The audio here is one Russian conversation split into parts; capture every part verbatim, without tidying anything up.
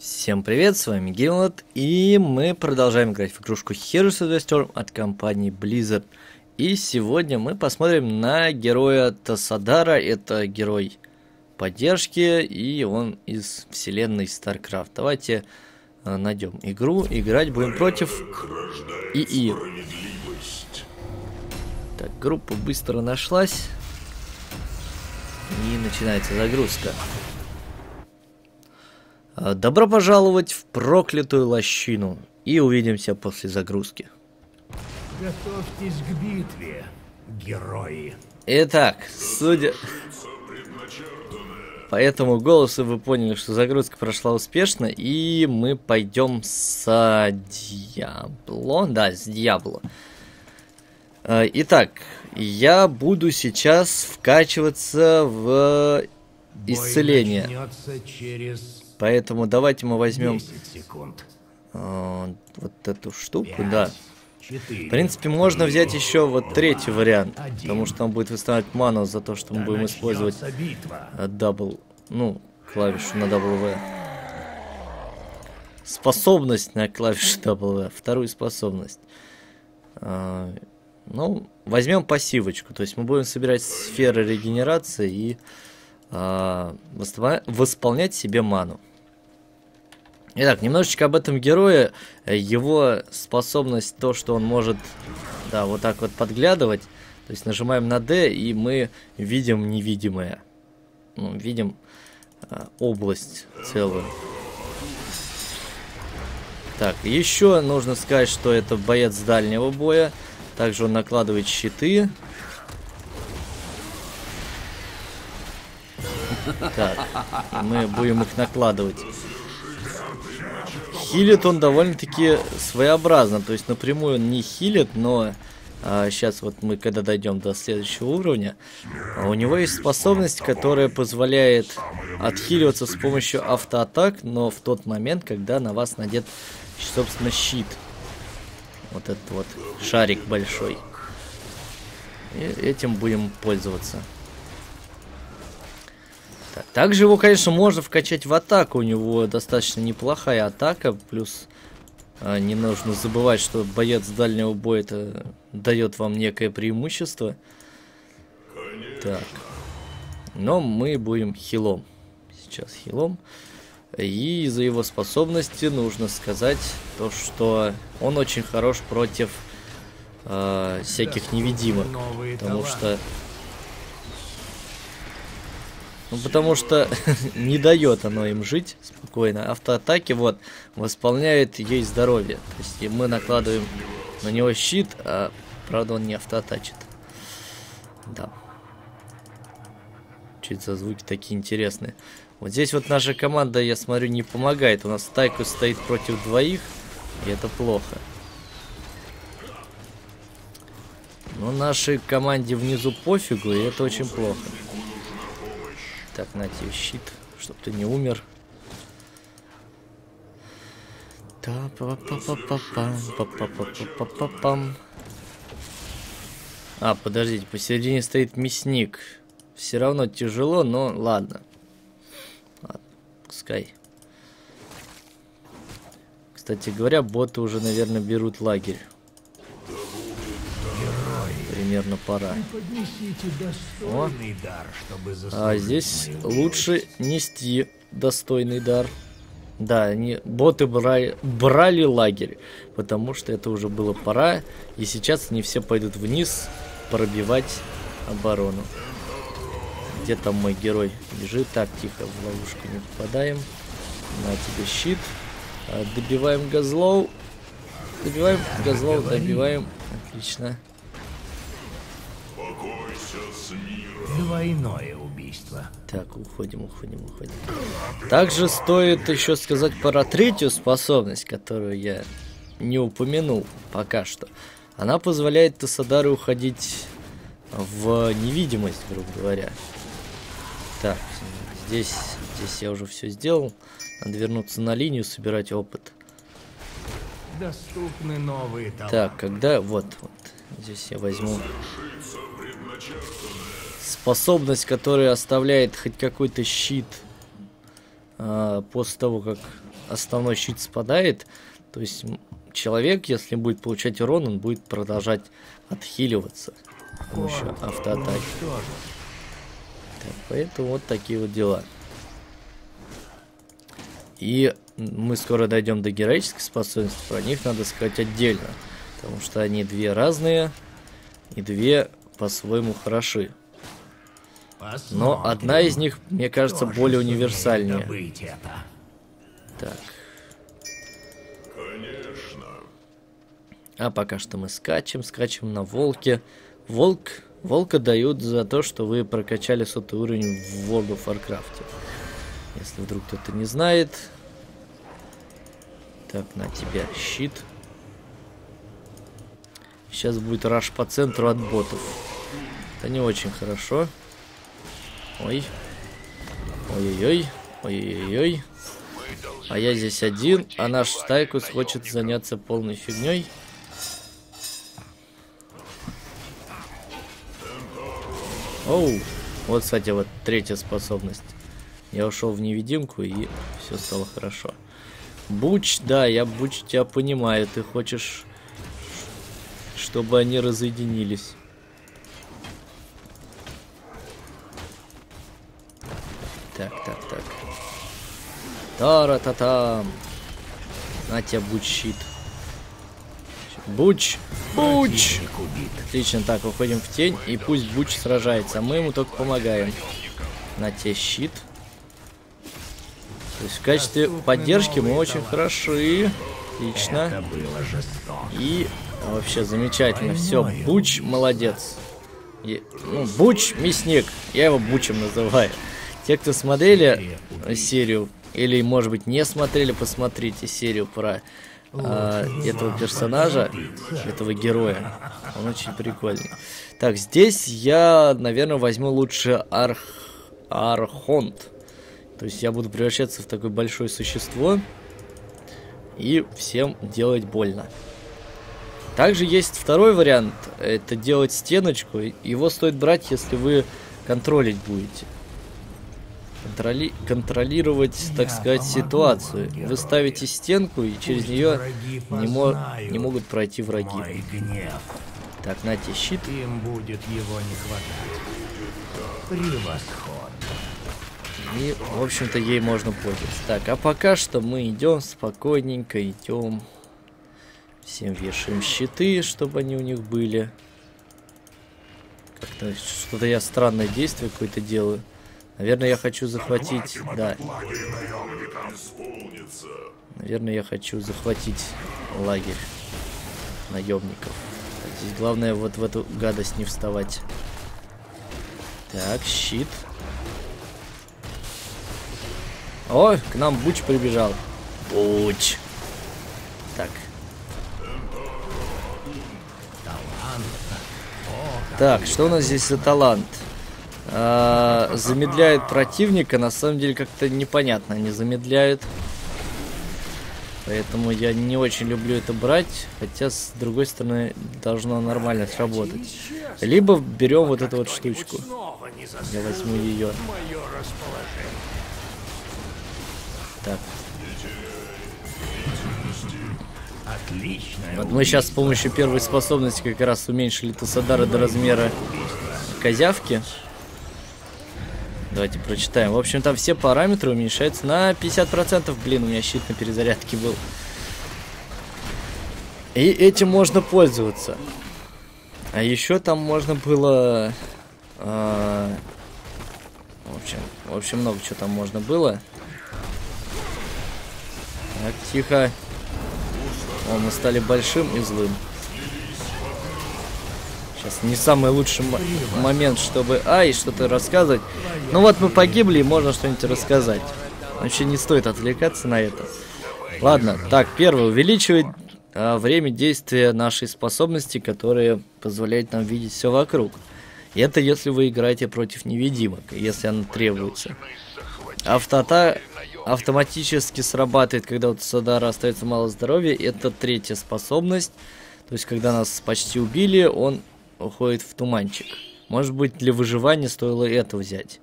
Всем привет, с вами Гимлат, и мы продолжаем играть в игрушку Heroes of the Storm от компании Blizzard. И сегодня мы посмотрим на героя Тассадара, это герой поддержки, и он из вселенной StarCraft. Давайте найдем игру, играть будем против ИИ. Так, группа быстро нашлась, и начинается загрузка. Добро пожаловать в проклятую лощину. И увидимся после загрузки. Готовьтесь к битве, герои. Итак, судя по этому голосу, вы поняли, что загрузка прошла успешно. И мы пойдем с Диабло. Да, с Диабло. Итак, я буду сейчас вкачиваться в исцеление. Через... Поэтому давайте мы возьмем э, вот эту штуку, пять, да. четыре, в принципе, можно три, взять еще вот два, третий вариант, один, потому что он будет восстанавливать ману за то, что мы будем использовать дабл, ну, клавишу на W. Способность на клавишу W, вторую способность. Э, ну, возьмем пассивочку, то есть мы будем собирать сферы регенерации и э, восполнять себе ману. Итак, немножечко об этом герое, его способность, то, что он может, да, вот так вот подглядывать, то есть нажимаем на D, и мы видим невидимое, ну, видим э, область целую. Так, еще нужно сказать, что это боец дальнего боя, также он накладывает щиты. Так, мы будем их накладывать. Хилит он довольно-таки своеобразно, то есть напрямую он не хилит, но а, сейчас вот мы когда дойдем до следующего уровня, у него есть способность, которая позволяет отхиливаться с помощью автоатак, но в тот момент, когда на вас надет, собственно, щит. Вот этот вот шарик большой. И этим будем пользоваться. Также его, конечно, можно вкачать в атаку. У него достаточно неплохая атака. Плюс не нужно забывать, что боец дальнего боя это дает вам некое преимущество. Так. Но мы будем хилом. Сейчас хилом. И из-за его способности нужно сказать то, что он очень хорош против э, всяких невидимок. Потому что... Ну, потому что не дает оно им жить спокойно. Автоатаки, вот, восполняет ей здоровье. То есть и мы накладываем на него щит, а, правда, он не автоатачит. Да. Чуть за звуки такие интересные. Вот здесь вот наша команда, я смотрю, не помогает. У нас Тайкус стоит против двоих, и это плохо. Но нашей команде внизу пофигу, и это очень плохо. Так, на тебе щит, чтоб ты не умер. Та па па па па па па па па па пам. А, подождите, посередине стоит мясник. Все равно тяжело, но ладно. Ладно, пускай. Кстати говоря, боты уже, наверное, берут лагерь. Примерно пора. О. Дар, чтобы а здесь лучше нести достойный дар. Да, они, боты брали, брали лагерь, потому что это уже было пора. И сейчас они все пойдут вниз пробивать оборону. Где там мой герой? Бежит. Так, тихо, в ловушку не попадаем. На тебе щит. Добиваем Газлоу. Добиваем Газлоу, добиваем. Отлично. Двойное убийство. Так, уходим, уходим, уходим. Также стоит еще сказать про третью способность, которую я не упомянул пока что. Она позволяет Тассадару уходить в невидимость, грубо говоря. Так, здесь, здесь я уже все сделал. Надо вернуться на линию, собирать опыт. Доступны новые таланты. Так, когда... Вот, вот. Здесь я возьму... Способность, которая оставляет хоть какой-то щит э, после того, как основной щит спадает, то есть человек, если будет получать урон, он будет продолжать отхиливаться с помощью автоатаки. Так, поэтому вот такие вот дела. И мы скоро дойдем до героических способностей, про них надо сказать отдельно, потому что они две разные и две по-своему хороши. Но одна из них, мне кажется, более универсальная. Так. А пока что мы скачем, скачем на волке. Волк, волка дают за то, что вы прокачали сотый уровень в World of Warcraft. Если вдруг кто-то не знает. Так, на тебя щит. Сейчас будет раш по центру от ботов. Это не очень хорошо. Ой. Ой-ой-ой. Ой-ой-ой. А я здесь один, а наш Тайкус хочет заняться полной фигней. Оу. Вот, кстати, вот третья способность. Я ушел в невидимку, и все стало хорошо. Буч, да, я Буч тебя понимаю. Ты хочешь, чтобы они разъединились. Так, так, так. Тара-та-там. На тебя Буч щит. Буч! Буч! Отлично, так, уходим в тень, и пусть Буч сражается, а мы ему только помогаем. На тебе щит. То есть в качестве поддержки мы очень хороши. Отлично. И вообще замечательно. Все, Буч молодец. И, ну, Буч мясник. Я его Бучем называю. Те, кто смотрели серию, или, может быть, не смотрели, посмотрите серию про а, этого персонажа, этого героя. Он очень прикольный. Так, здесь я, наверное, возьму лучше арх... Архонт. То есть я буду превращаться в такое большое существо и всем делать больно. Также есть второй вариант. Это делать стеночку. Его стоит брать, если вы контролить будете. Контроли... Контролировать, так сказать, ситуацию. Вы ставите стенку, и через нее не, мо... не могут пройти враги. Так, на тебе щит. Им будет его не хватать. Превосходно. И, в общем-то, ей можно пользоваться. Так, а пока что мы идем спокойненько, идем. Всем вешаем щиты, чтобы они у них были. Как-то что-то я странное действие какое-то делаю. Наверное, я хочу захватить... Да. Наверное, я хочу захватить лагерь наемников. Здесь главное вот в эту гадость не вставать. Так, щит. О, к нам Буч прибежал. Буч. Так. Так, что у нас здесь за талант? А, замедляет противника. На самом деле как-то непонятно. Они замедляют. Поэтому я не очень люблю это брать. Хотя, с другой стороны, должно нормально сработать. Либо берем вот эту вот штучку. Я возьму ее. Так. Вот мы сейчас с помощью первой способности как раз уменьшили Тассадара до размера козявки. Давайте прочитаем. В общем, там все параметры уменьшаются на пятьдесят процентов. Блин, у меня щит на перезарядке был. И этим можно пользоваться. А еще там можно было... Э, в общем, в общем, много чего там можно было. Так, тихо. О, мы стали большим и злым. Сейчас не самый лучший момент, чтобы... Ай, что-то рассказывать. Ну вот мы погибли, и можно что-нибудь рассказать. Вообще не стоит отвлекаться на это. Ладно, так, первое. Увеличивает а, время действия нашей способности, которая позволяет нам видеть все вокруг. И это если вы играете против невидимок, если она требуется. Автота... автоматически срабатывает, когда у Тассадара остается мало здоровья. Это третья способность. То есть, когда нас почти убили, он уходит в туманчик. Может быть, для выживания стоило это взять.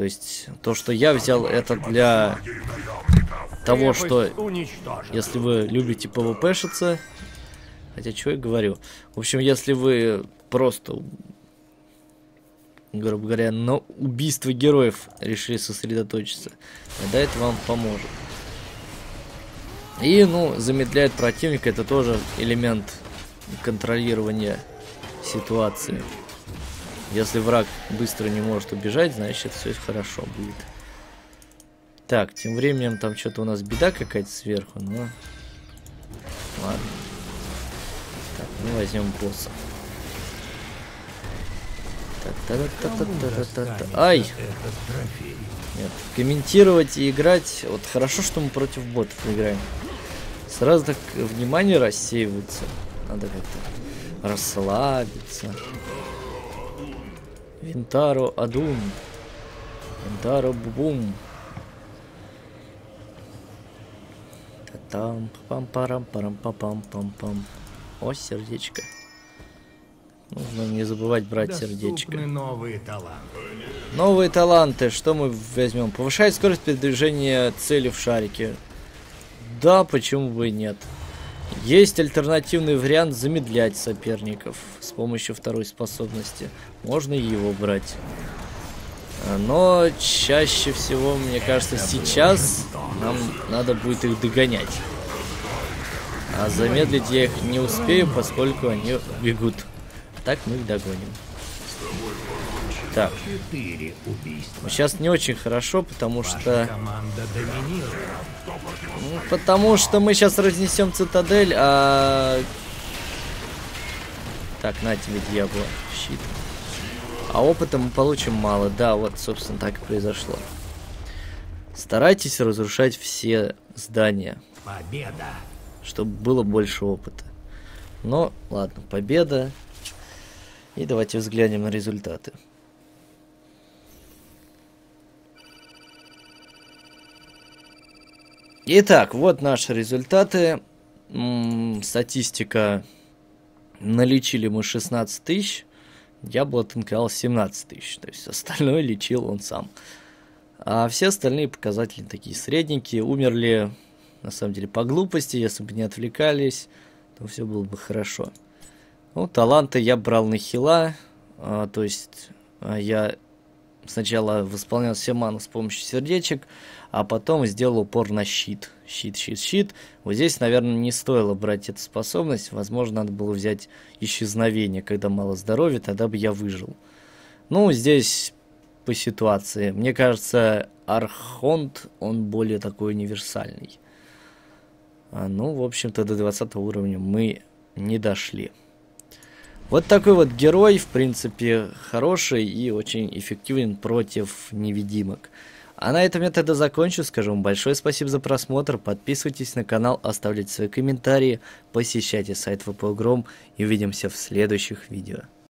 То есть то, что я взял, это для того, что если вы любите пвпшиться, хотя что я говорю, в общем, если вы просто, грубо говоря, на убийство героев решили сосредоточиться, тогда это вам поможет. И, ну, замедляет противника, это тоже элемент контролирования ситуации. Если враг быстро не может убежать, значит, все хорошо будет. Так, тем временем там что-то у нас беда какая-то сверху, но... Ладно. Так, ну возьмем босса. Ай! Нет, комментировать и играть... Вот хорошо, что мы против ботов играем. Сразу так внимание рассеивается. Надо как-то расслабиться. Винтаро Адун. Винтаро Бубум. Там пам парам парам пам пам пам. О, сердечко. Нужно не забывать брать сердечко. Новые таланты. Новые таланты. Что мы возьмем? Повышает скорость передвижения цели в шарике. Да, почему бы и нет. Есть альтернативный вариант замедлять соперников с помощью второй способности. Можно и его брать. Но чаще всего, мне кажется, сейчас нам надо будет их догонять. А замедлить я их не успею, поскольку они бегут. Так мы их догоним. Так. Сейчас не очень хорошо, потому что... Ну, потому что мы сейчас разнесем цитадель, а... Так, на тебе, Диабло, щит. А опыта мы получим мало. Да, вот, собственно, так и произошло. Старайтесь разрушать все здания. Победа. Чтобы было больше опыта. Но, ладно, победа. И давайте взглянем на результаты. Итак, вот наши результаты. М-м, статистика. Налечили мы шестнадцать тысяч. Диабло танковал семнадцать тысяч. То есть остальное лечил он сам. А все остальные показатели такие средненькие. Умерли, на самом деле, по глупости. Если бы не отвлекались, то все было бы хорошо. Ну, таланты я брал на хила. А, то есть я... Сначала восполнял все ману с помощью сердечек, а потом сделал упор на щит. Щит, щит, щит. Вот здесь, наверное, не стоило брать эту способность. Возможно, надо было взять исчезновение, когда мало здоровья, тогда бы я выжил. Ну, здесь по ситуации. Мне кажется, Архонт, он более такой универсальный. А, ну, в общем-то, до двадцатого уровня мы не дошли. Вот такой вот герой, в принципе, хороший и очень эффективен против невидимок. А на этом я тогда закончу. Скажу вам большое спасибо за просмотр. Подписывайтесь на канал, оставляйте свои комментарии, посещайте сайт vpogrom, и увидимся в следующих видео.